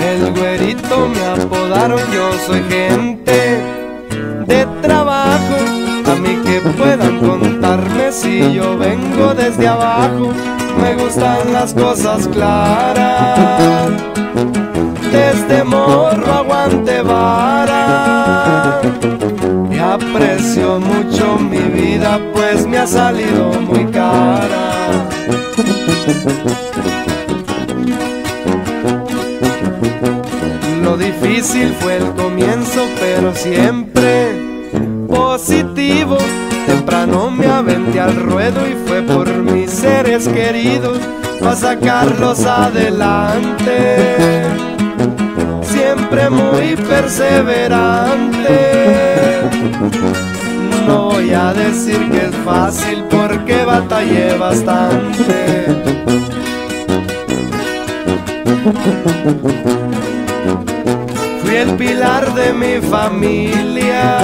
El güerito me apodaron, yo soy gente de trabajo. A mí que puedan contarme si yo vengo desde abajo. Me gustan las cosas claras, desde morro aguante vara. Y aprecio mucho mi vida, pues me ha salido muy cara. Lo difícil fue el comienzo, pero siempre positivo. Temprano me aventé al ruedo y fue por mis seres queridos, pa' sacarlos adelante, siempre muy perseverante. No voy a decir que es fácil porque batallé bastante. Fui el pilar de mi familia,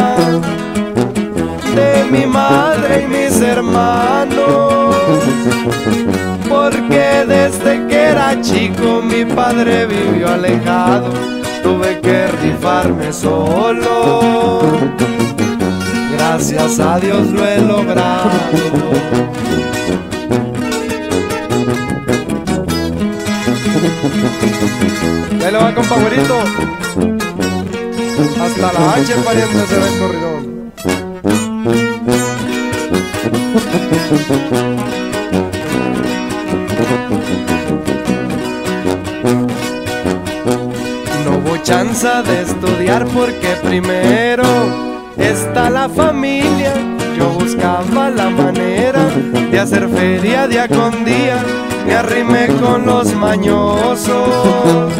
de mi madre y mis hermanos, porque desde que era chico mi padre vivió alejado. Tuve que rifarme solo, gracias a Dios lo he logrado. Ahí le va, compa güerito. Hasta la H, pariente, se va el corrido. No hubo chance de estudiar porque primero está la familia. Yo buscaba la manera de hacer feria día con día. Me arrimé con los mañosos,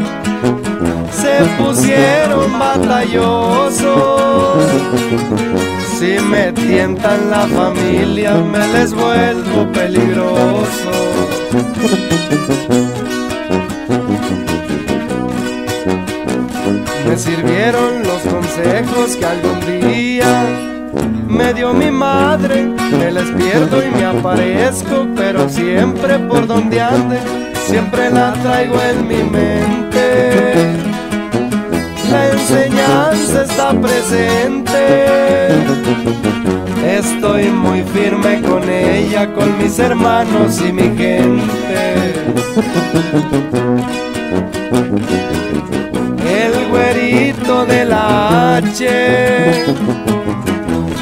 se pusieron batallosos. Si me tientan la familia, me les vuelvo peligroso. Me sirvieron los consejos que algún día me dio mi madre. Me les pierdo y me aparezco, pero siempre por donde ande, siempre la traigo en mi mente. La enseñanza está presente, estoy muy firme con ella, con mis hermanos y mi gente. El güerito de la H,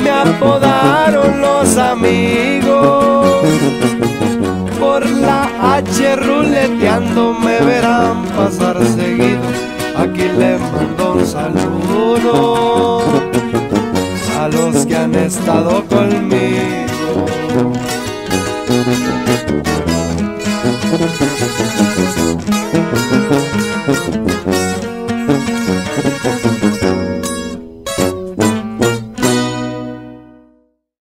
me apodaron los amigos. Por la H ruleteando me verán pasar seguido. Aquí les mando un saludo a los que han estado conmigo.